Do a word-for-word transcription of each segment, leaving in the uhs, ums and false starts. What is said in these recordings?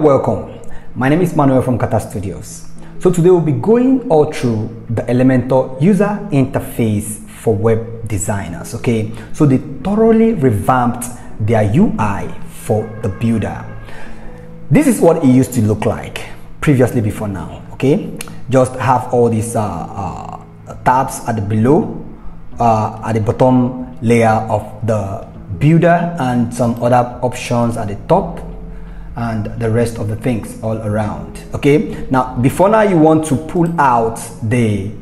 Welcome, my name is Manuel from Cater Studios. So today we'll be going all through the Elementor user interface for web designers, okay? So they thoroughly revamped their U I for the builder. This is what it used to look like previously before now, okay? Just have all these uh, uh, tabs at the below, uh, at the bottom layer of the builder and some other options at the top, and the rest of the things all around. Okay, now before now you want to pull out the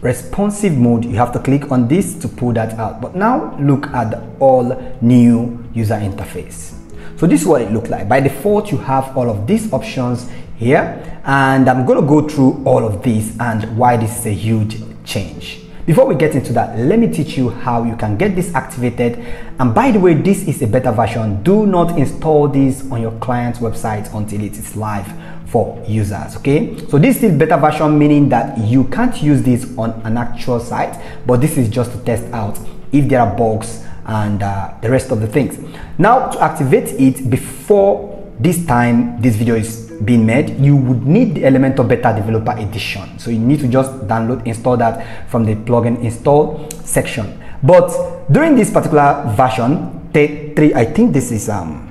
responsive mode, you have to click on this to pull that out. But now look at the all new user interface. So this is what it looked like. By default you have all of these options here, and I'm going to go through all of these and why this is a huge change. Before we get into that, let me teach you how you can get this activated. And by the way, this is a beta version. Do not install this on your client's website until it is live for users, okay? So this is beta version, meaning that you can't use this on an actual site, but this is just to test out if there are bugs and uh, the rest of the things. Now to activate it, before this time this video is being made, you would need the Elementor Beta Developer Edition. So you need to just download, install that from the plugin install section. But during this particular version, three, I think this is um,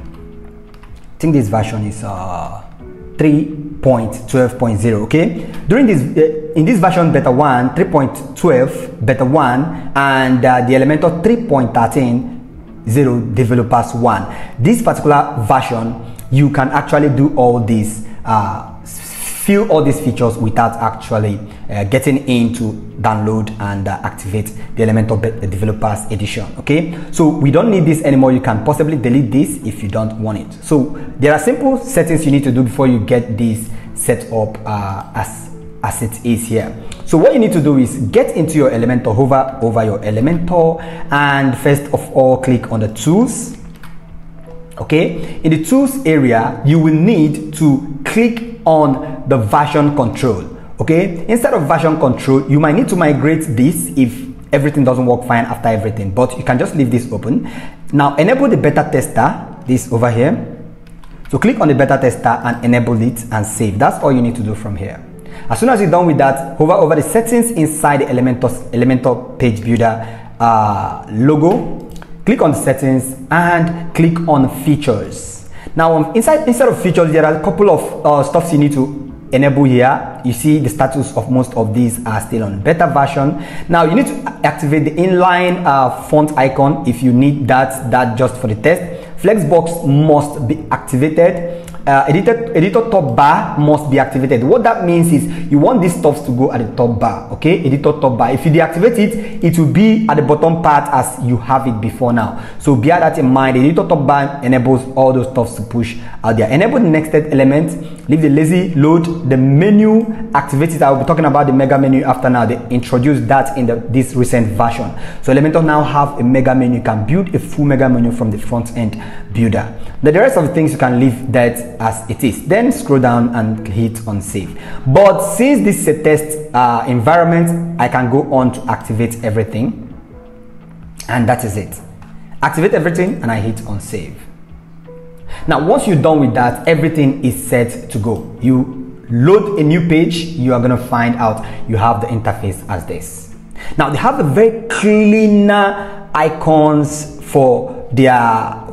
I think this version is uh, three point twelve point zero. Okay, during this uh, in this version Beta one, three point twelve Beta one, and uh, the Elementor three point thirteen point zero Developers one. This particular version, you can actually do all these, uh, fill all these features without actually uh, getting in to download and uh, activate the Elementor Developers Edition, okay? So we don't need this anymore. You can possibly delete this if you don't want it. So there are simple settings you need to do before you get this set up uh, as, as it is here. So what you need to do is get into your Elementor, hover over your Elementor, and first of all, click on the tools. Okay, in the tools area, you will need to click on the version control. Okay, instead of version control, you might need to migrate this if everything doesn't work fine after everything, but you can just leave this open. Now enable the beta tester, this over here. So click on the beta tester and enable it and save. That's all you need to do from here. As soon as you're done with that, hover over the settings inside the Elementor, Elementor page builder uh, logo. Click on settings and click on features. Now um, inside instead of features, there are a couple of uh, stuffs you need to enable here. You see the status of most of these are still on beta version. Now you need to activate the inline uh, font icon if you need that, that just for the test. Flexbox must be activated. Uh, editor, editor top bar must be activated. What that means is you want these stuffs to go at the top bar, okay? Editor top bar. If you deactivate it, it will be at the bottom part as you have it before now. So bear that in mind. Editor top bar enables all those stuffs to push out there. Enable the nested element. Leave the lazy load. The menu, activate it. I will be talking about the mega menu after now. They introduced that in the, this recent version. So Elementor now have a mega menu. You can build a full mega menu from the front end builder. The rest of the things you can leave that as it is. Then scroll down and hit on save. But since this is a test uh, environment, I can go on to activate everything, and that is it. Activate everything and I hit on save. Now once you're done with that, everything is set to go. You load a new page, you are going to find out you have the interface as this. Now they have a very cleaner icons for their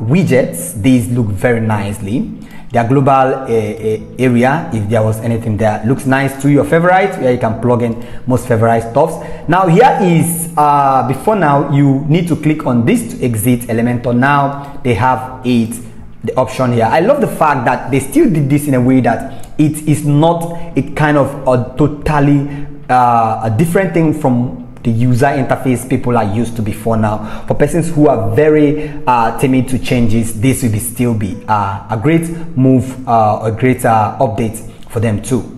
widgets. These look very nicely. Their global uh, uh, area, if there was anything there, looks nice to your favorite, where you can plug in most favorite stuffs. Now here is uh, before now you need to click on this to exit Elementor. Now they have it, the option here. I love the fact that they still did this in a way that it is not a kind of a totally uh, a different thing from the user interface people are used to before now. For persons who are very uh, timid to changes, this will be still be uh, a great move, uh, a great uh, update for them too.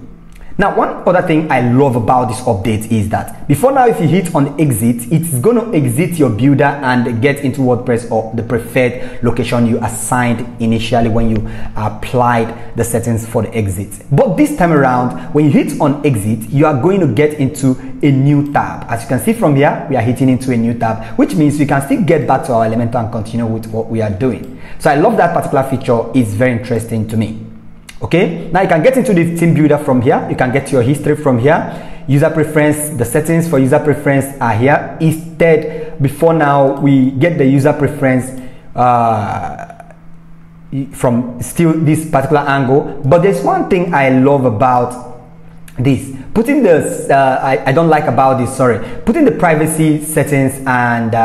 Now one other thing I love about this update is that before now if you hit on exit, it's going to exit your builder and get into WordPress or the preferred location you assigned initially when you applied the settings for the exit. But this time around, when you hit on exit, you are going to get into a new tab. As you can see from here, we are hitting into a new tab, which means we can still get back to our Elementor and continue with what we are doing. So I love that particular feature. It's very interesting to me. Okay, now you can get into the theme builder from here. You can get your history from here. User preference, the settings for user preference are here. Instead, before now, we get the user preference uh, from still this particular angle. But there's one thing I love about this. Putting the, uh, I, I don't like about this, sorry. Putting the privacy settings and uh,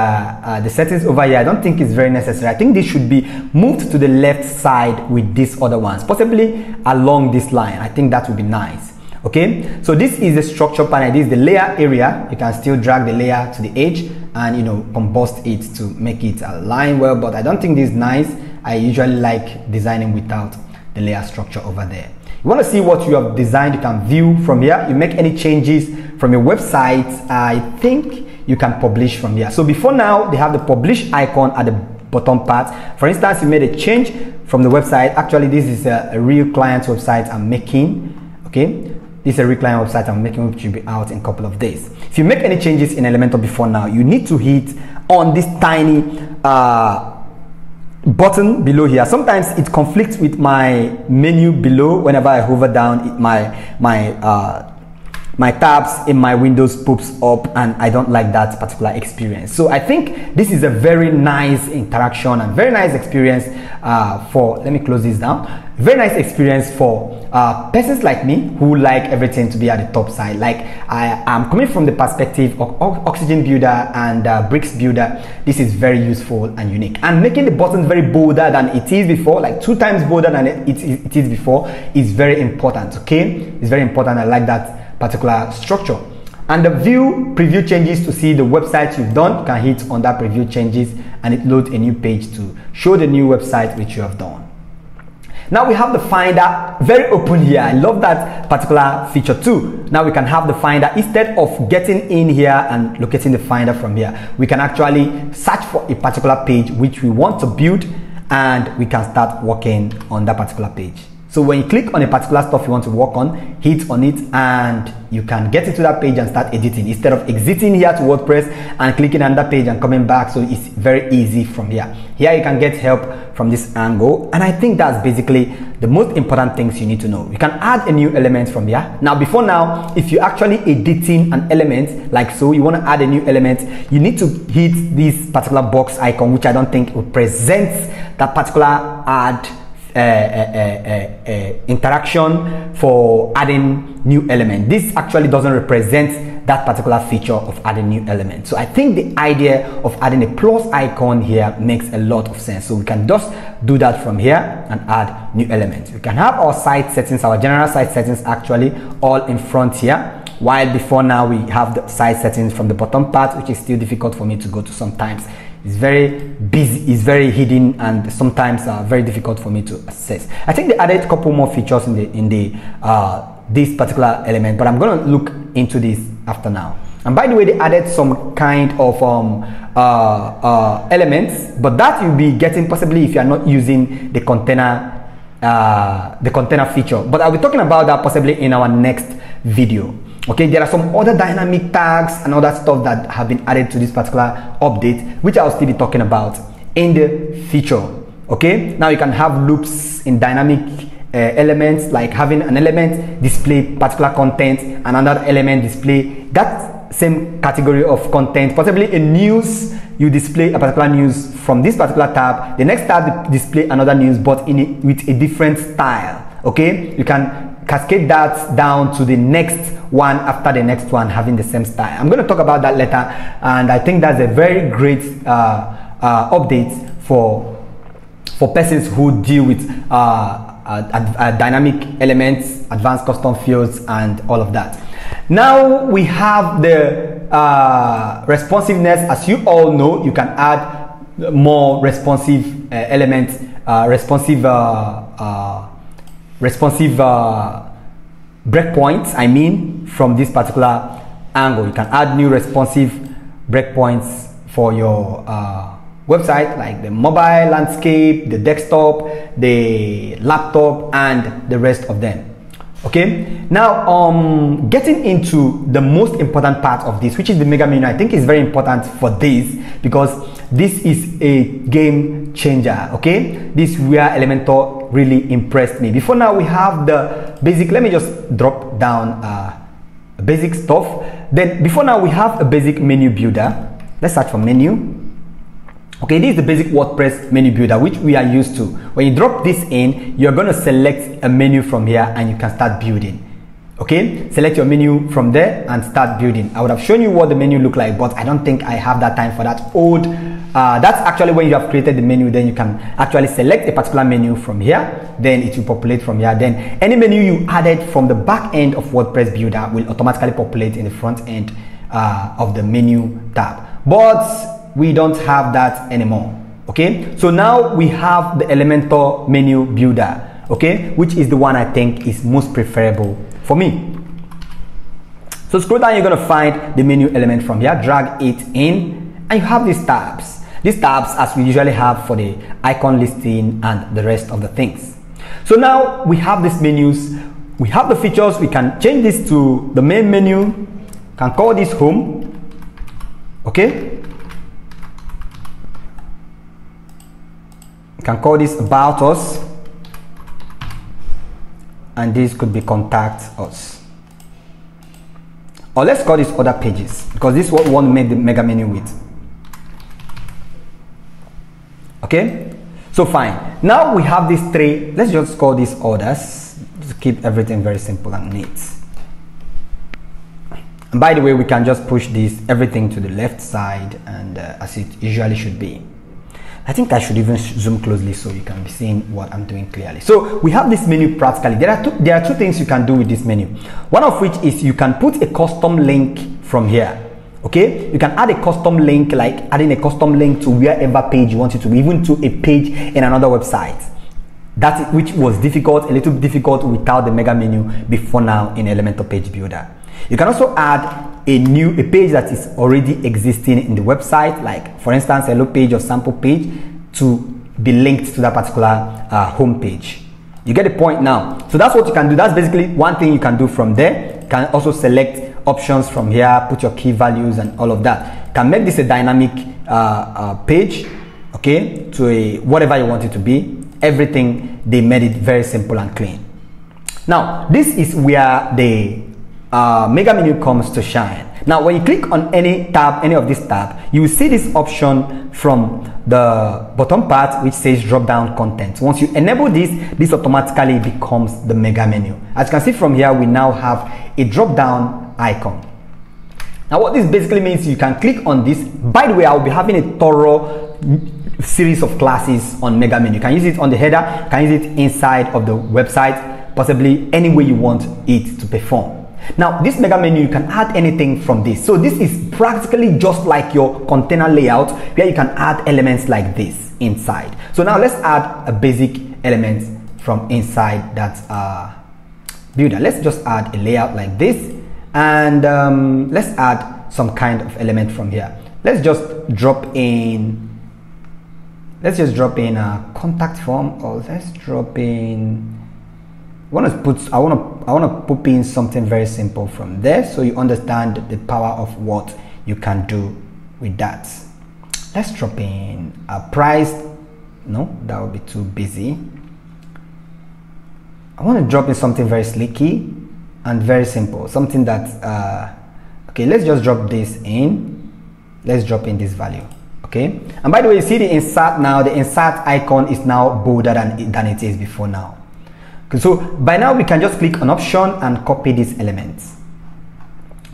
uh, the settings over here, I don't think it's very necessary. I think this should be moved to the left side with these other ones, possibly along this line. I think that would be nice. Okay, so this is the structure panel. This is the layer area. You can still drag the layer to the edge and, you know, combust it to make it align well, but I don't think this is nice. I usually like designing without the layer structure over there. You want to see what you have designed, you can view from here. You make any changes from your website, I think you can publish from here. So before now, they have the publish icon at the bottom part. For instance, you made a change from the website. Actually, this is a, a real client's website I'm making. Okay, this is a real client website I'm making, which will be out in a couple of days. If you make any changes in Elementor before now, you need to hit on this tiny uh, button below here. Sometimes it conflicts with my menu below. Whenever I hover down, it, my my uh, my tabs in my windows pops up, and I don't like that particular experience. So I think this is a very nice interaction and very nice experience uh, for. Let me close this down. Very nice experience for uh, persons like me who like everything to be at the top side. Like I am coming from the perspective of Oxygen Builder and uh, Bricks Builder. This is very useful and unique. And making the buttons very bolder than it is before, like two times bolder than it, it, it is before, is very important. Okay, it's very important. I like that particular structure. And the view preview changes to see the website you've done. You can hit on that preview changes, and it loads a new page to show the new website which you have done. Now we have the finder very open here. I love that particular feature too. Now we can have the finder. Instead of getting in here and locating the finder from here, we can actually search for a particular page which we want to build, and we can start working on that particular page. So when you click on a particular stuff you want to work on, hit on it, and you can get into that page and start editing instead of exiting here to WordPress and clicking on that page and coming back. So it's very easy from here. Here you can get help from this angle, and I think that's basically the most important things you need to know. You can add a new element from here. Now before now, if you're actually editing an element like so, you want to add a new element, you need to hit this particular box icon, which I don't think represents that particular add Uh, uh, uh, uh, interaction for adding new element. This actually doesn't represent that particular feature of adding new element. So I think the idea of adding a plus icon here makes a lot of sense. So we can just do that from here and add new elements. We can have our site settings, our general site settings actually all in front here, while before now we have the site settings from the bottom part, which is still difficult for me to go to sometimes. It's very busy, it's very hidden, and sometimes uh, very difficult for me to access. I think they added a couple more features in the in the uh, this particular element, but I'm gonna look into this after now. And by the way, they added some kind of um, uh, uh, elements, but that you'll be getting possibly if you are not using the container uh, the container feature. But I'll be talking about that possibly in our next video. Okay, there are some other dynamic tags and other stuff that have been added to this particular update, which I'll still be talking about in the future. Okay, now you can have loops in dynamic uh, elements, like having an element display particular content, another element display that same category of content, possibly a news. You display a particular news from this particular tab, the next tab display another news, but in it with a different style. Okay, you can cascade that down to the next one after the next one having the same style. I'm going to talk about that later, and I think that's a very great uh, uh, update for for persons who deal with uh, uh, uh, dynamic elements, advanced custom fields, and all of that. Now we have the uh, responsiveness. As you all know, you can add more responsive uh, elements, uh, responsive. Uh, uh, responsive uh, breakpoints, I mean, from this particular angle. You can add new responsive breakpoints for your uh, website, like the mobile landscape, the desktop, the laptop, and the rest of them. Okay, now um getting into the most important part of this, which is the mega menu, I think is very important for this, because this is a game changer. Okay, this is where Elementor really impressed me. Before now we have the basic, let me just drop down uh basic stuff. Then before now we have a basic menu builder. Let's search for menu. Okay, this is the basic WordPress menu builder, which we are used to. When you drop this in, you're going to select a menu from here and you can start building. Okay, select your menu from there and start building. I would have shown you what the menu looked like, but I don't think I have that time for that old. Uh, that's actually when you have created the menu, then you can actually select a particular menu from here, then it will populate from here. Then any menu you added from the back end of WordPress builder will automatically populate in the front end uh, of the menu tab. But we don't have that anymore. Okay, so now we have the Elementor menu builder, okay, which is the one I think is most preferable for me. So scroll down, you're going to find the menu element from here, drag it in, and you have these tabs, these tabs as we usually have for the icon listing and the rest of the things. So now we have these menus, we have the features. We can change this to the main menu, can call this home. Okay, can call this about us, and this could be contact us, or let's call this other pages, because this is what we want to make the mega menu with. Okay, so fine, now we have these three. Let's just call these orders to keep everything very simple and neat. And by the way, we can just push this everything to the left side, and uh, as it usually should be. I think I should even zoom closely so you can be seeing what I'm doing clearly. So we have this menu practically. There are two, there are two things you can do with this menu. One of which is you can put a custom link from here. Okay, you can add a custom link, like adding a custom link to wherever page you want it to be, even to a page in another website. That which was difficult, a little difficult without the mega menu before now in Elementor Page Builder. You can also add a new a page that is already existing in the website, like for instance, hello page or sample page, to be linked to that particular uh, home page. You get the point now. So that's what you can do. That's basically one thing you can do from there. You can also select options from here, put your key values and all of that. You can make this a dynamic uh, uh, page, okay, to a, whatever you want it to be. Everything, they made it very simple and clean. Now, this is where the Uh, mega menu comes to shine. Now when you click on any tab, any of these tab, you will see this option from the bottom part which says drop down content. Once you enable this, this automatically becomes the mega menu. As you can see from here, we now have a drop down icon. Now what this basically means, you can click on this. By the way, I'll be having a thorough series of classes on mega menu. You can use it on the header, you can use it inside of the website, possibly any way you want it to perform. Now this mega menu, you can add anything from this. So this is practically just like your container layout, where you can add elements like this inside. So now let's add a basic element from inside that uh, builder. Let's just add a layout like this, and um, let's add some kind of element from here. Let's just drop in, let's just drop in a contact form, or let's drop in, I want to put, I want to, I want to put in something very simple from there, so you understand the power of what you can do with that. Let's drop in a price. No, that would be too busy. I want to drop in something very slicky and very simple, something that. Uh, okay, let's just drop this in. Let's drop in this value. Okay, and by the way, you see the insert now. The insert icon is now bolder than than it is before now. So by now we can just click on option and copy these elements.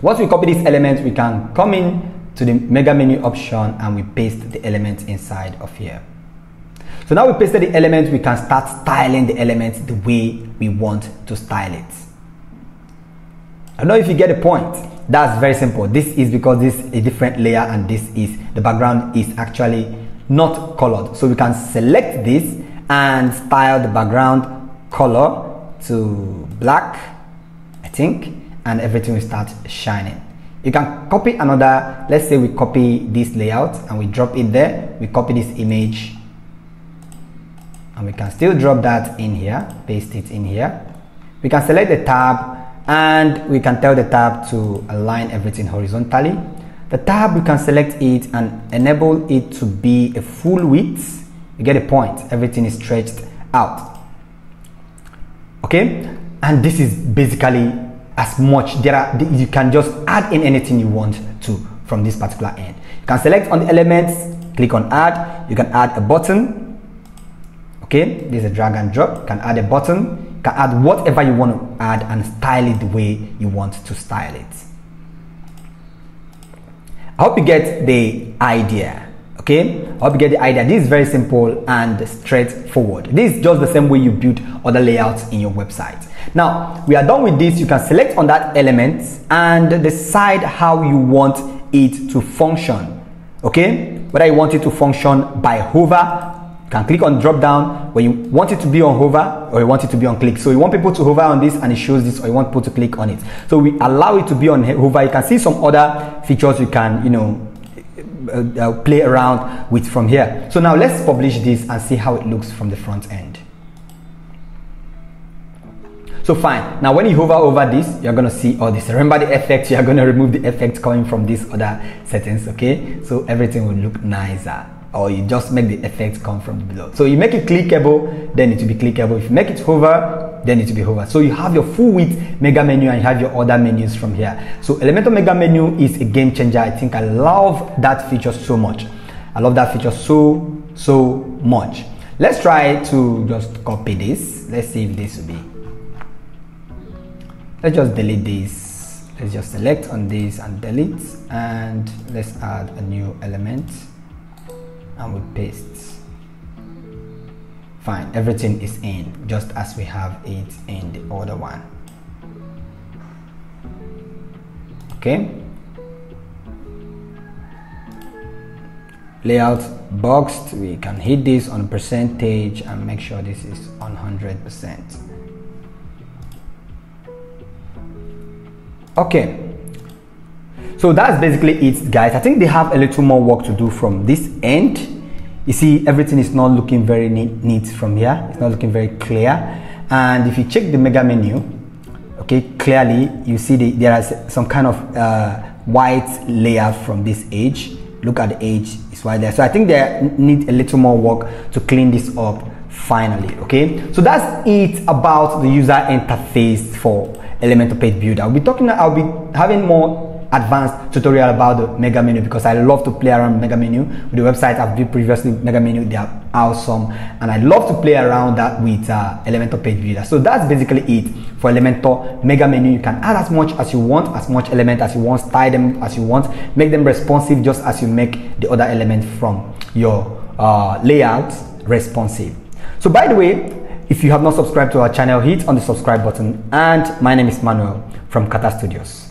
Once we copy these elements, we can come in to the mega menu option and we paste the elements inside of here. So now we pasted the elements, we can start styling the elements the way we want to style it. I don't know if you get the point. That's very simple. This is because this is a different layer, and this is the background is actually not colored. So we can select this and style the background color to black, I think, and everything will start shining. You can copy another, let's say we copy this layout and we drop it there. We copy this image and we can still drop that in here, paste it in here. We can select the tab and we can tell the tab to align everything horizontally. The tab, we can select it and enable it to be a full width. You get a point, everything is stretched out. Okay, and this is basically as much. There are, you can just add in anything you want to from this particular end. You can select on the elements, click on add, you can add a button. Okay, there's a drag and drop, you can add a button. Can add whatever you want to add and style it the way you want to style it. I hope you get the idea. Okay, I hope you get the idea. This is very simple and straightforward. This is just the same way you build other layouts in your website. Now we are done with this. You can select on that element and decide how you want it to function. Okay, whether you want it to function by hover, can click on drop down where you want it to be on hover or you want it to be on click. So you want people to hover on this and it shows this, or you want people to click on it. So we allow it to be on hover. You can see some other features you can, you know, uh, uh, play around with from here. So now let's publish this and see how it looks from the front end. So fine. Now when you hover over this, you're going to see all this. Remember the effects. You're going to remove the effects coming from these other settings. Okay. So everything will look nicer. Or you just make the effect come from below. So you make it clickable, then it will be clickable. If you make it hover, then it will be hover. So you have your full width mega menu and you have your other menus from here. So Elementor Mega Menu is a game changer. I think I love that feature so much. I love that feature so, so much. Let's try to just copy this. Let's see if this will be. Let's just delete this. Let's just select on this and delete. And let's add a new element. And we paste. Fine, everything is in just as we have it in the other one. Okay, layout boxed, we can hit this on percentage and make sure this is on one hundred percent. Okay, so that's basically it, guys. I think they have a little more work to do from this end. You see, everything is not looking very neat from here. It's not looking very clear. And if you check the mega menu, okay, clearly you see the, there are some kind of uh, white layer from this edge. Look at the edge, it's white there. So I think they need a little more work to clean this up finally. Okay, so that's it about the user interface for Elementor Page Builder. I'll be talking, I'll be having more advanced tutorial about the mega menu because I love to play around mega menu with the website I've built previously. Mega menu, they are awesome, and I love to play around that with uh, Elementor Page Builder. So that's basically it for Elementor Mega Menu. You can add as much as you want, as much element as you want, style them as you want, make them responsive just as you make the other element from your uh, layout responsive. So by the way, if you have not subscribed to our channel, hit on the subscribe button. And my name is Manuel from Cater Studios.